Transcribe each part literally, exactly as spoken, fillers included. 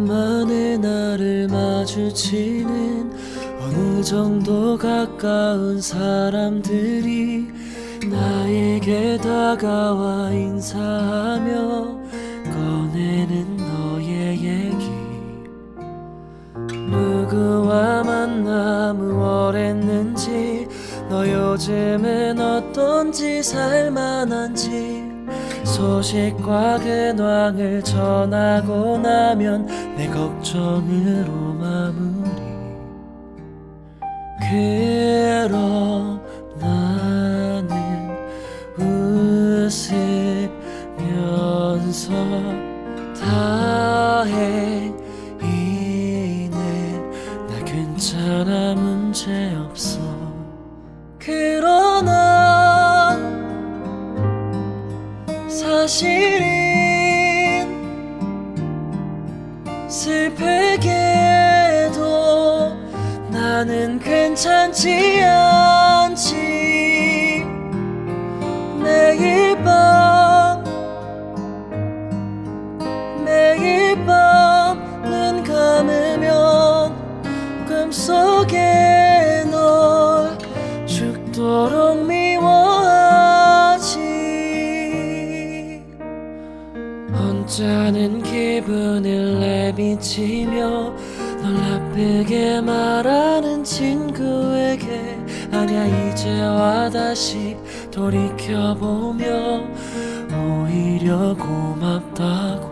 오랜만에 나를 마주치는 어느 정도 가까운 사람들이 나에게 다가와 인사하며 꺼내는 너의 얘기. 누구와 만나 무얼했는지, 너 요즘엔 어떤지, 살만한지 소식과 근황을 전하고 나면 내 걱정으로 마무리. 그럼 나는 웃으면서 다행이네, 나 괜찮아, 문제없어. 그러나 사실은 슬프게도 나는 괜찮지 않지. 매일 밤 매일 밤 눈 감으면 꿈속에 널 죽도록 미워하지. 언짢은 기분을 내비치며 널 나쁘게 말하는 친구에게 아냐 이제와 다시 돌이켜보며 오히려 고맙다고.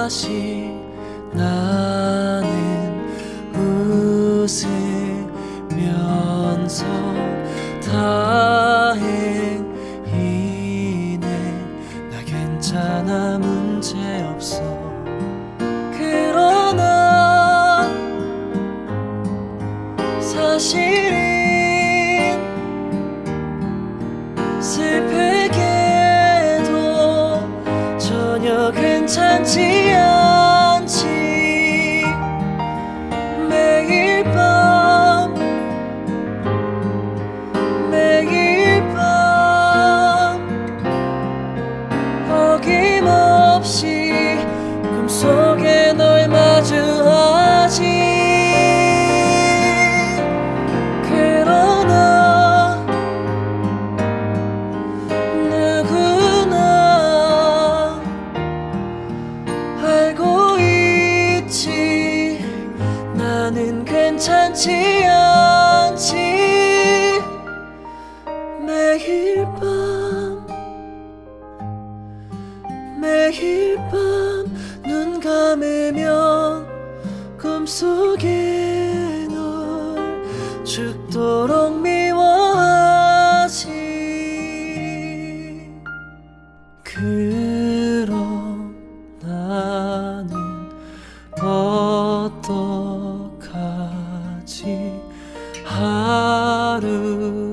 다시 나는 웃으면서 다행이네, 나 괜찮아, 문제없어. 그러나 사실은 슬픈 괜찮지 않지. 매일 밤 매일 밤 어김없이 꿈속에 널 마주하지. 그러나 누구나 나는 괜찮지 않지. 매일 밤 매일 밤 눈 감으면 꿈속에 널 죽도록 미워하지. 그럼 나는 어떤 하루